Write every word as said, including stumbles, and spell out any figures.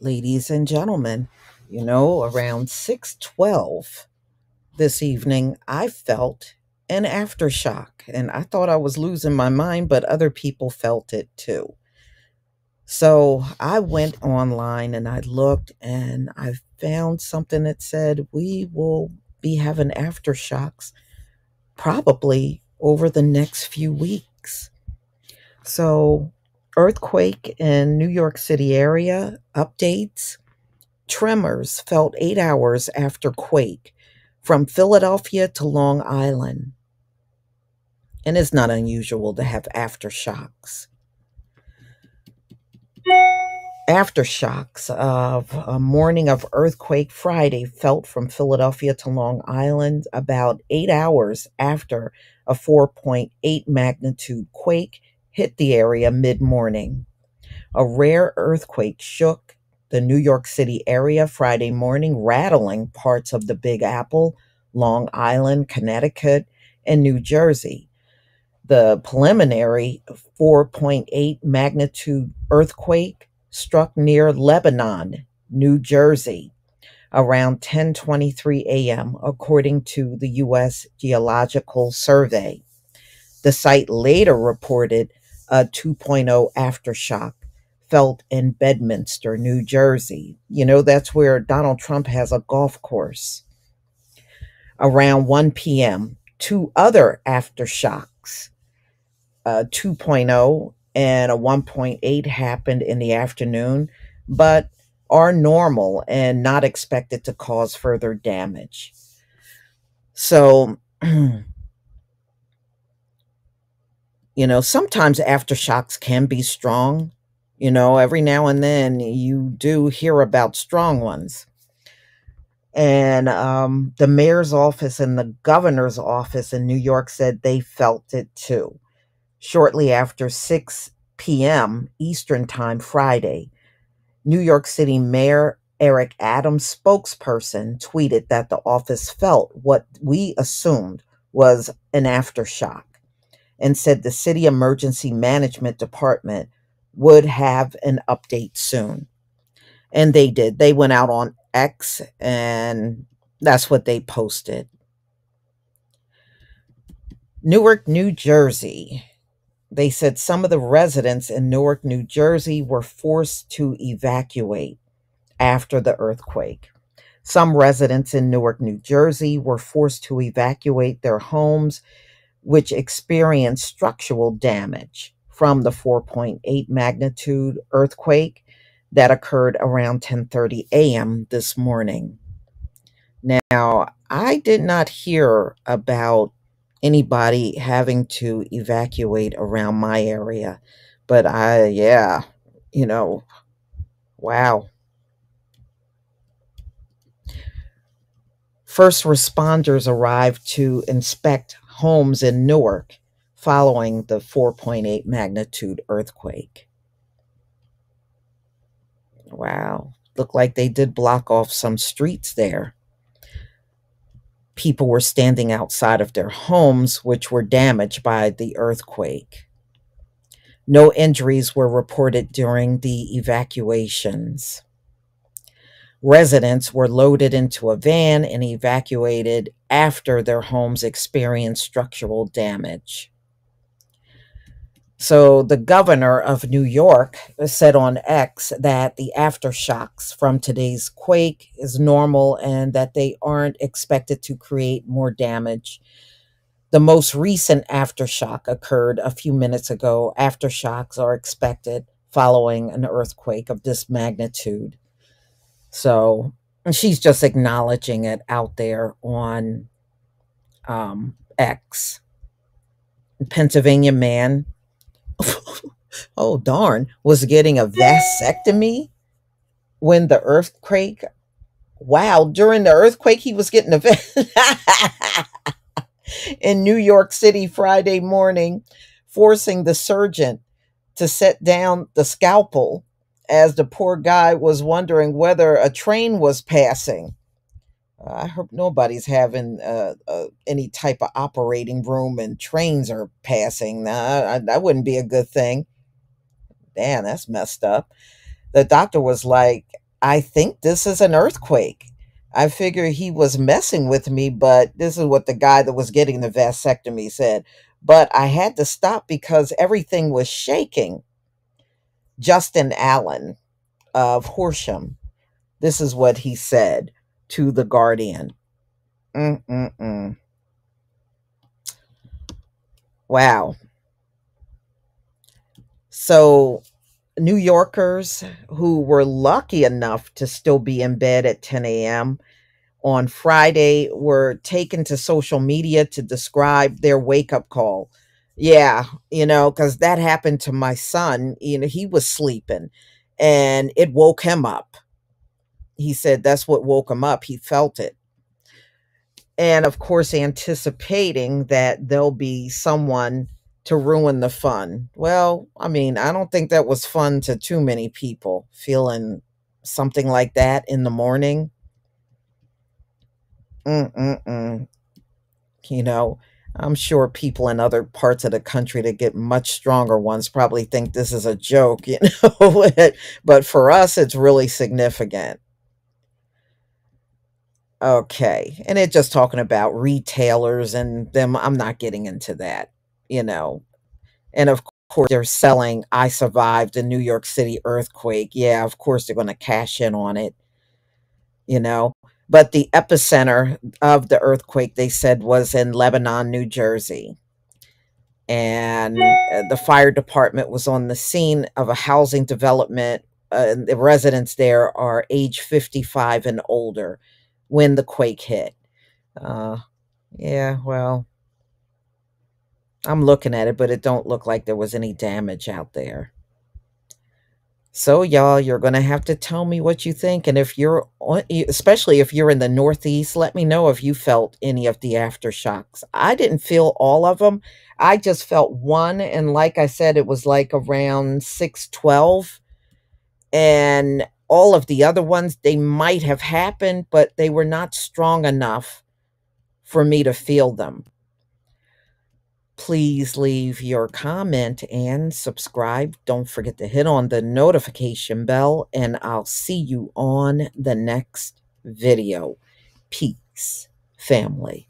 ladies and gentlemen. You know, around six twelve this evening, I felt an aftershock, and I thought I was losing my mind, but other people felt it too. So I went online and I looked, and I found something that said we will be having aftershocks probably over the next few weeks. So earthquake in New York City area updates. Tremors felt eight hours after quake from Philadelphia to Long Island. And it's not unusual to have aftershocks. Aftershocks of a morning of earthquake Friday felt from Philadelphia to Long Island about eight hours after a four point eight magnitude quake hit the area mid-morning. A rare earthquake shook the New York City area Friday morning, rattling parts of the Big Apple, Long Island, Connecticut, and New Jersey. The preliminary four point eight magnitude earthquake struck near Lebanon, New Jersey, around ten twenty-three a m, according to the U S Geological Survey. The site later reported a two point oh aftershock felt in Bedminster, New Jersey. You know, that's where Donald Trump has a golf course. Around one p m, two other aftershocks, uh, two point oh and a one point eight happened in the afternoon, but are normal and not expected to cause further damage. So, you know, sometimes aftershocks can be strong. You know, every now and then you do hear about strong ones. And um, the mayor's office and the governor's office in New York said they felt it too. Shortly after six p m Eastern Time Friday, New York City Mayor Eric Adams' spokesperson tweeted that the office felt what we assumed was an aftershock and said the City Emergency Management Department would have an update soon. And they did. They went out on X, and that's what they posted. Newark, New Jersey. They said some of the residents in Newark, New Jersey were forced to evacuate after the earthquake. Some residents in Newark, New Jersey were forced to evacuate their homes, which experienced structural damage from the four point eight magnitude earthquake that occurred around ten thirty a m this morning. Now, I did not hear about anybody having to evacuate around my area, but I, yeah, you know, wow. First responders arrived to inspect homes in Newark following the four point eight magnitude earthquake. Wow. Looked like they did block off some streets there. People were standing outside of their homes, which were damaged by the earthquake. No injuries were reported during the evacuations. Residents were loaded into a van and evacuated after their homes experienced structural damage. So the governor of New York said on X that the aftershocks from today's quake is normal and that they aren't expected to create more damage. The most recent aftershock occurred a few minutes ago. Aftershocks are expected following an earthquake of this magnitude. So she's just acknowledging it out there on um, X. Pennsylvania man. Oh, darn, was getting a vasectomy when the earthquake. Wow, during the earthquake, he was getting a vasectomy in New York City Friday morning, forcing the surgeon to set down the scalpel as the poor guy was wondering whether a train was passing. Uh, I hope nobody's having uh, uh, any type of operating room and trains are passing. Nah, that wouldn't be a good thing. Damn, that's messed up. The doctor was like, I think this is an earthquake. I figure he was messing with me, but this is what the guy that was getting the vasectomy said. But I had to stop because everything was shaking. Justin Allen of Horsham. This is what he said to The Guardian. Mm-mm-mm. Wow. So New Yorkers who were lucky enough to still be in bed at ten A M on Friday were taken to social media to describe their wake-up call. Yeah, you know, because that happened to my son. You know, he was sleeping and it woke him up. He said that's what woke him up. He felt it. And of course, anticipating that there'll be someone to ruin the fun. Well, I mean, I don't think that was fun to too many people, feeling something like that in the morning. Mm-mm-mm. You know, I'm sure people in other parts of the country that get much stronger ones probably think this is a joke, you know, but for us, it's really significant. Okay. And it's just talking about retailers and them. I'm not getting into that, you know. And of course, they're selling, I survived the New York City earthquake. Yeah, of course, they're going to cash in on it, you know. But the epicenter of the earthquake, they said, was in Lebanon, New Jersey. And the fire department was on the scene of a housing development. Uh, the residents there are age fifty-five and older when the quake hit. Uh, yeah, well, I'm looking at it, but it don't look like there was any damage out there. So y'all, you're going to have to tell me what you think. And if you're, on, especially if you're in the Northeast, let me know if you felt any of the aftershocks. I didn't feel all of them. I just felt one. And like I said, it was like around six twelve. And all of the other ones, they might have happened, but they were not strong enough for me to feel them. Please leave your comment and subscribe. Don't forget to hit on the notification bell, and I'll see you on the next video. Peace, family.